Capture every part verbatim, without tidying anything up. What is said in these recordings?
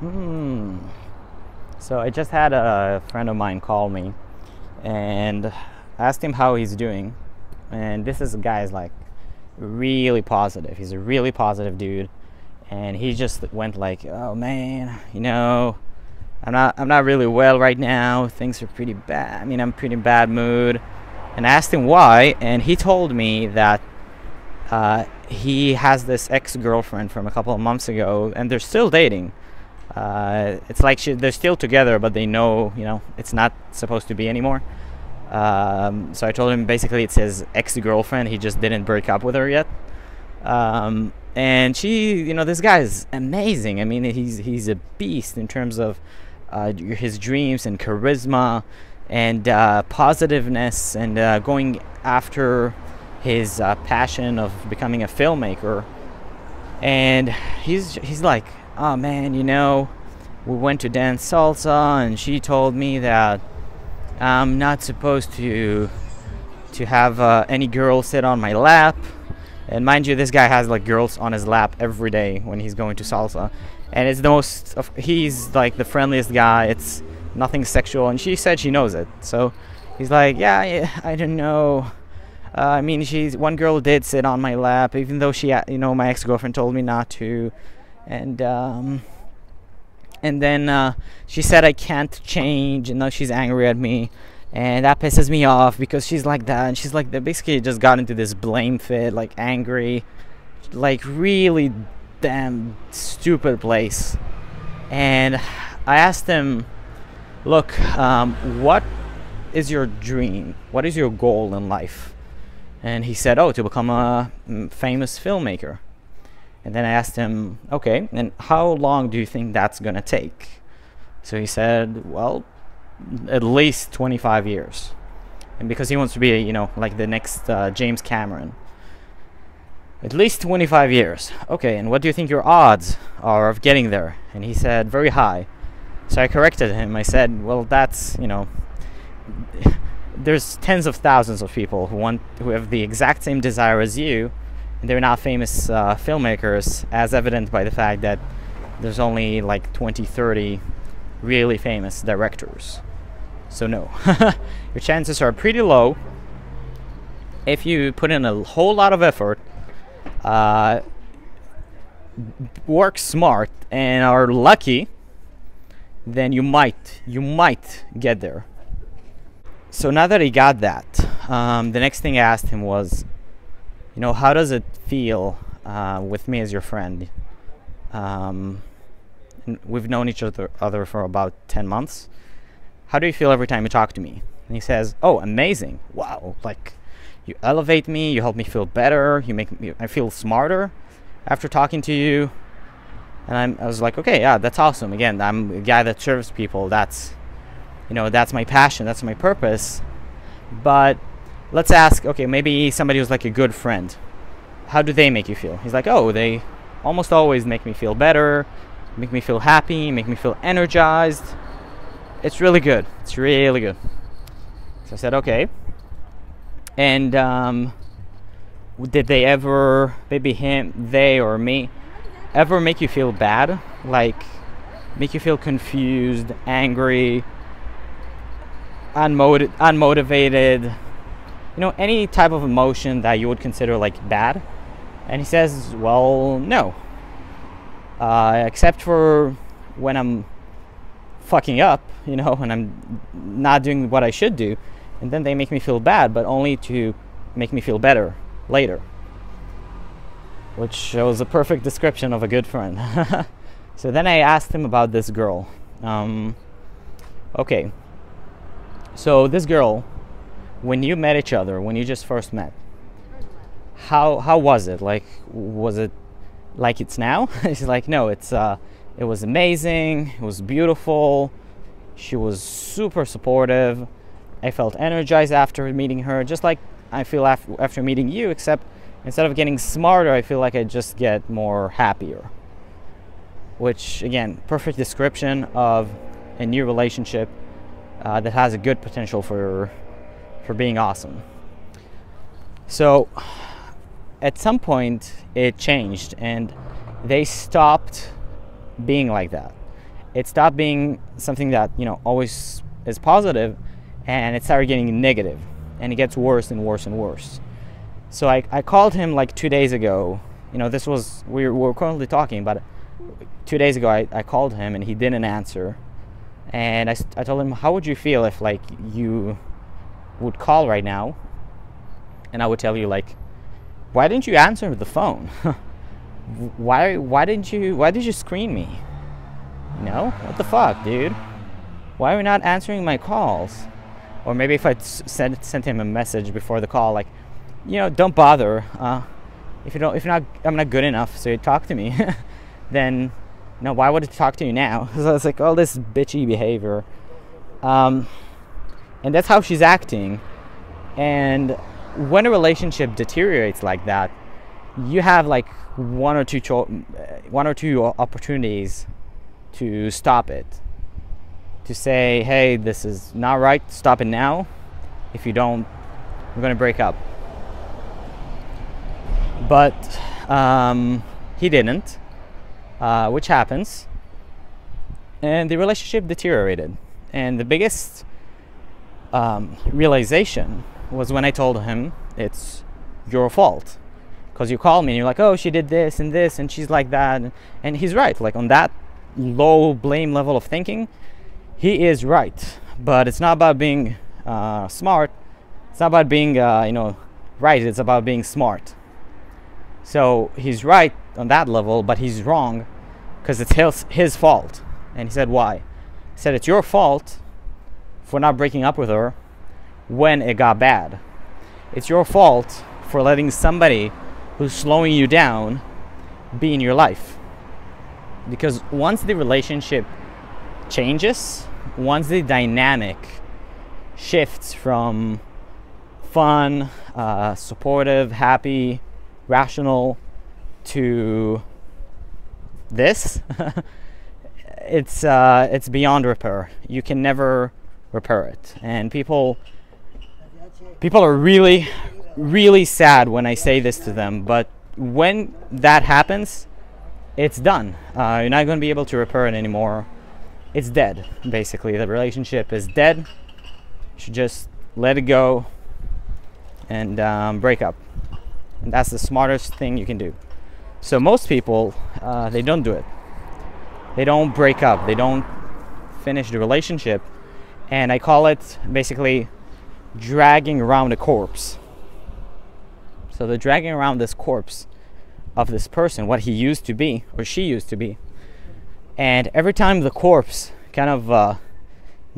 Hmm. So I just had a friend of mine call me and asked him how he's doing. And this is a guy's like really positive. He's a really positive dude. And he just went like, oh man, you know, I'm not, I'm not really well right now. Things are pretty bad. I mean, I'm pretty bad mood. And I asked him why. And he told me that uh, he has this ex-girlfriend from a couple of months ago and they're still dating. Uh, it's like she, they're still together, but they know, you know, it's not supposed to be anymore. Um, so I told him basically it's his ex-girlfriend. He just didn't break up with her yet. Um, and she, you know, this guy is amazing. I mean, he's, he's a beast in terms of uh, his dreams and charisma and uh, positiveness and uh, going after his uh, passion of becoming a filmmaker. And he's, he's like, oh man, you know, we went to dance salsa and she told me that I'm not supposed to to have uh, any girl sit on my lap. And mind you, this guy has like girls on his lap every day when he's going to salsa, and it's the most of, he's like the friendliest guy. It's nothing sexual, and she said she knows it. So he's like, yeah, yeah I don't know. Uh, I mean, she's one girl did sit on my lap, even though she, you know, my ex-girlfriend told me not to. And um, and then uh, she said I can't change, and now she's angry at me, and that pisses me off because she's like that, and she's like that. Basically just got into this blame fit, like angry, like really damn stupid place. And I asked him, look, um, what is your dream? What is your goal in life? And he said, oh, to become a famous filmmaker. And then I asked him, okay, and how long do you think that's gonna take? So he said, well, at least twenty-five years. And because he wants to be, you know, like the next uh, James Cameron. At least twenty-five years. Okay, and what do you think your odds are of getting there? And he said, very high. So I corrected him. I said, well, that's, you know, there's tens of thousands of people who want, who have the exact same desire as you, and they're not famous uh, filmmakers, as evident by the fact that there's only like twenty, thirty really famous directors. So no, your chances are pretty low. If you put in a whole lot of effort, uh, work smart, and are lucky, then you might, you might get there. So now that he got that, um, the next thing I asked him was, you know, how does it feel uh, with me as your friend? Um, we've known each other, other for about ten months. How do you feel every time you talk to me? And he says, oh, amazing. Wow, like you elevate me, you help me feel better, you make me, I feel smarter after talking to you. And I'm, I was like, okay, yeah, that's awesome. Again, I'm a guy that serves people. That's, you know, that's my passion, that's my purpose. But let's ask, okay, maybe somebody who's like a good friend. How do they make you feel? He's like, oh, they almost always make me feel better, make me feel happy, make me feel energized. It's really good. It's really good. So I said, okay. And um, did they ever, maybe him, they or me, ever make you feel bad? Like, make you feel confused, angry, unmotiv- unmotivated, you know, any type of emotion that you would consider like bad? And he says, well, no, uh, except for when I'm fucking up, you know, when I'm not doing what I should do, and then they make me feel bad, but only to make me feel better later. Which was a perfect description of a good friend. So then I asked him about this girl. Um, okay, so this girl, when you met each other, when you just first met, how how was it? Like, was it like it's now? She's like, no, it's uh, it was amazing. It was beautiful. She was super supportive. I felt energized after meeting her, just like I feel after after meeting you. Except instead of getting smarter, I feel like I just get more happier. Which again, perfect description of a new relationship uh, that has a good potential for. for being awesome. So at some point it changed and they stopped being like that. it stopped being something that, you know, always is positive, and it started getting negative, and it gets worse and worse and worse. So I, I called him like two days ago. You know, this was, we were currently talking, but two days ago I, I called him and he didn't answer. And I, I told him, how would you feel if like you would call right now and I would tell you like, why didn't you answer the phone? why why didn't you why did you screen me? You know, what the fuck, dude? Why are you not answering my calls? Or maybe if I sent sent him a message before the call, like, you know, don't bother. Uh, if you don't, if you're not, I'm not good enough, so you talk to me. Then, no, why would I talk to you now? So it's like all this bitchy behavior, um, and that's how she's acting. And when a relationship deteriorates like that, you have like one or two, cho one or two opportunities to stop it. To say, hey, this is not right. Stop it now. If you don't, we're gonna break up. But um, he didn't, uh, which happens, and the relationship deteriorated. And the biggest um, realization was when I told him, it's your fault, because you called me and you're like, oh, she did this and this and she's like that, and he's right. Like on that low blame level of thinking, he is right. But it's not about being uh, smart. It's not about being uh, you know, right. It's about being smart. So he's right on that level, but he's wrong because it's his, his fault. And he said, why? He said, it's your fault for not breaking up with her when it got bad. It's your fault for letting somebody who's slowing you down be in your life. Because once the relationship changes, once the dynamic shifts from fun, uh, supportive, happy, rational to this, it's uh, it's beyond repair. You can never repair it. And people people are really, really sad when I say this to them. But when that happens, it's done. Uh, you're not going to be able to repair it anymore. It's dead, basically. The relationship is dead. You should just let it go and um, break up. And that's the smartest thing you can do. So most people, uh, they don't do it. They don't break up. They don't finish the relationship. And I call it basically dragging around a corpse. So they're dragging around this corpse of this person, what he used to be or she used to be. And every time the corpse kind of uh,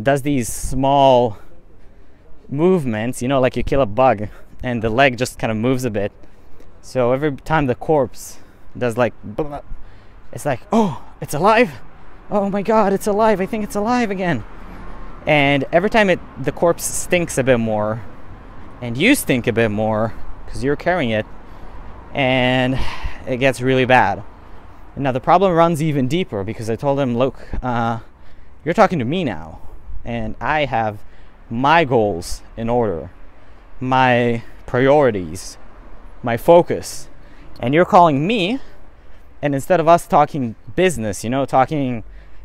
does these small movements, you know, like you kill a bug and the leg just kind of moves a bit. So every time the corpse does like, blah, it's like, oh, it's alive. Oh my God, it's alive. I think it's alive again. And every time it, the corpse stinks a bit more, and you stink a bit more because you're carrying it, and it gets really bad. And now the problem runs even deeper, because I told him, look, uh, you're talking to me now, and I have my goals in order, my priorities, my focus, and you're calling me, and instead of us talking business, you know, talking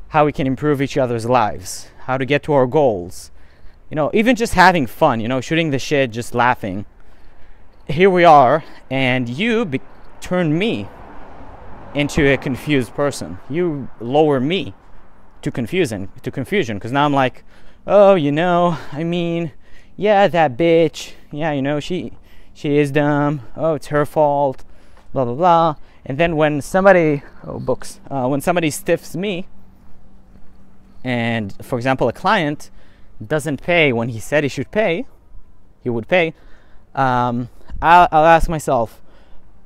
how we can improve each other's lives, how to get to our goals, you know, even just having fun, you know, shooting the shit, just laughing, here we are, and you be turn me into a confused person. You lower me to confusion, to confusion, because now I'm like, oh, you know, I mean, yeah, that bitch, yeah, you know, she she is dumb, oh, it's her fault, blah blah blah. And then when somebody oh books uh, when somebody stiffs me, and for example a client doesn't pay when he said he should pay, he would pay, um, I'll, I'll ask myself,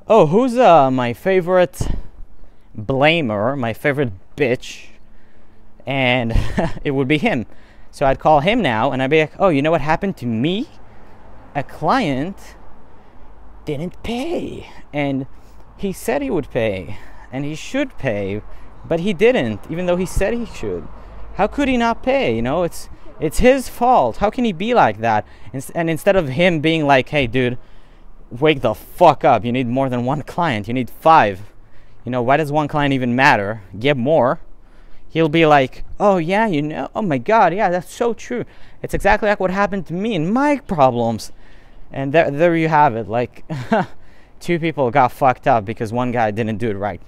oh, who's uh, my favorite blamer, my favorite bitch? And it would be him. So I'd call him now, and I'd be like, oh, you know what happened to me? A client didn't pay, and he said he would pay, and he should pay, but he didn't, even though he said he should. How could he not pay? You know, it's it's his fault. How can he be like that? And, and instead of him being like, hey, dude, wake the fuck up. You need more than one client. You need five. You know, why does one client even matter? Get more. he'll be like, oh yeah, you know, oh my god, yeah, that's so true. It's exactly like what happened to me and my problems. And there, there you have it. Like, two people got fucked up because one guy didn't do it right.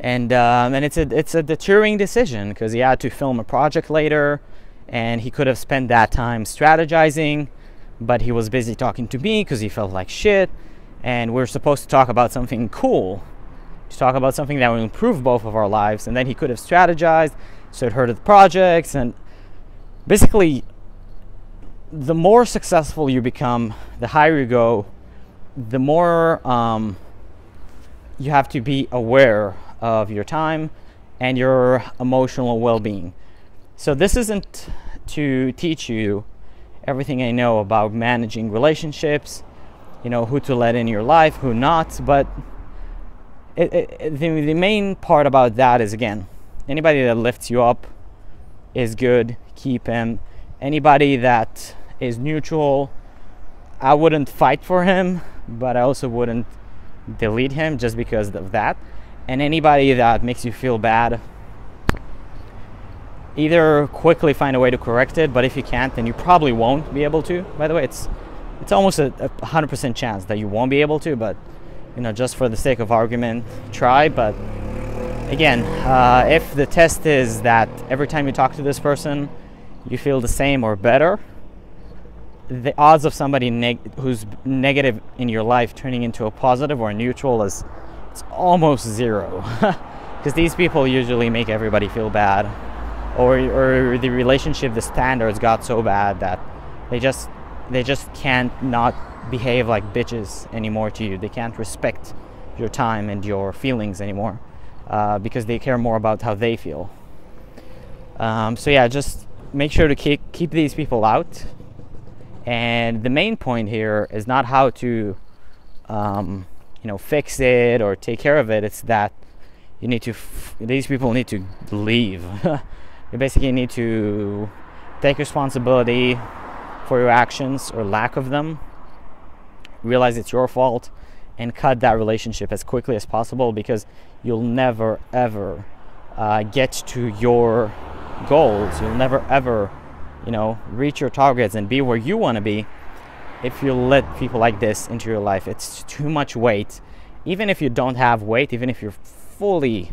And um, and it's a it's a deterring decision, because he had to film a project later, and he could have spent that time strategizing, but he was busy talking to me because he felt like shit. And we're supposed to talk about something cool, to talk about something that will improve both of our lives. And then he could have strategized, so it hurted the projects. And basically, the more successful you become, the higher you go, the more um, you have to be aware of your time and your emotional well-being. So this isn't to teach you everything I know about managing relationships, you know, who to let in your life, who not, but it, it, the, the main part about that is, again, anybody that lifts you up is good, keep him. Anybody that is neutral, I wouldn't fight for him, but I also wouldn't delete him just because of that. And anybody that makes you feel bad, either quickly find a way to correct it, but if you can't, then you probably won't be able to. By the way, it's it's almost a one hundred percent chance that you won't be able to, but you know, just for the sake of argument, try. But again, uh, if the test is that every time you talk to this person you feel the same or better, the odds of somebody neg who's negative in your life turning into a positive or a neutral is, it's almost zero, because these people usually make everybody feel bad, or or the relationship, the standards got so bad that they just they just can't not behave like bitches anymore to you. They can't respect your time and your feelings anymore, uh, because they care more about how they feel. Um, so yeah, just make sure to keep keep these people out. And the main point here is not how to, um, you know, fix it or take care of it. It's that you need to, f these people need to leave. You basically need to take responsibility for your actions or lack of them, realize it's your fault, and cut that relationship as quickly as possible, because you'll never, ever uh, get to your goals. You'll never, ever, you know, reach your targets and be where you want to be if you let people like this into your life. It's too much weight. Even if you don't have weight, even if you're fully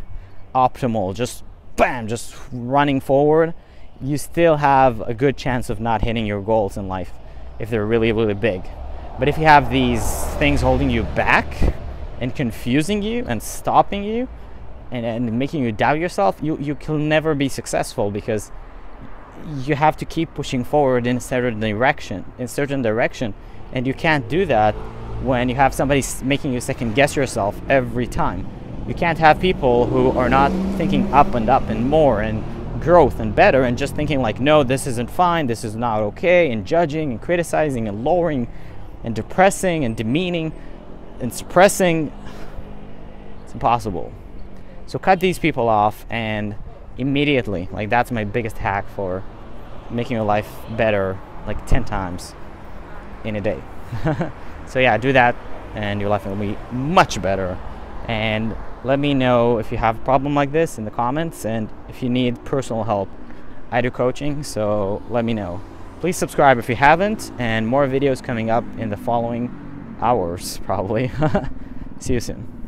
optimal, just bam, just running forward, you still have a good chance of not hitting your goals in life if they're really, really big. But if you have these things holding you back and confusing you and stopping you and, and making you doubt yourself, you, you can never be successful, because you have to keep pushing forward in a certain direction, in a certain direction, and you can't do that when you have somebody making you second guess yourself every time. You can't have people who are not thinking up and up and more and growth and better, and just thinking like, no, this isn't fine, this is not okay, and judging and criticizing and lowering and depressing and demeaning and suppressing. It's impossible. So cut these people off, and immediately, like, that's my biggest hack for making your life better, like ten times in a day. So yeah, do that and your life will be much better. And let me know if you have a problem like this in the comments, and if you need personal help, I do coaching, so let me know. Please subscribe if you haven't, and more videos coming up in the following hours probably. See you soon.